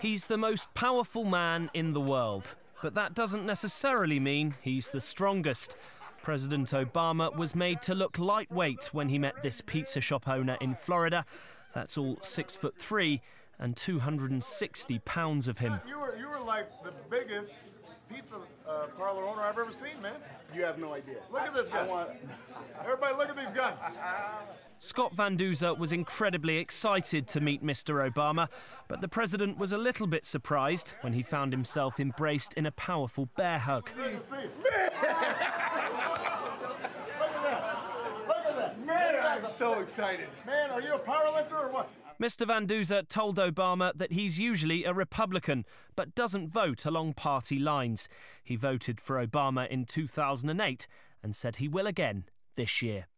He's the most powerful man in the world, but that doesn't necessarily mean he's the strongest. President Obama was made to look lightweight when he met this pizza shop owner in Florida. That's all 6'3" and 260 pounds of him. You were like the biggest pizza parlor owner I've ever seen, man. You have no idea. Look at this guy. Everybody, look at these guys. Scott Van Duzer was incredibly excited to meet Mr. Obama, but the president was a little bit surprised when he found himself embraced in a powerful bear hug. Look at that. Look at that. Man, I'm so excited. Man, are you a power lifter or what? Mr. Van Duzer told Obama that he's usually a Republican, but doesn't vote along party lines. He voted for Obama in 2008 and said he will again this year.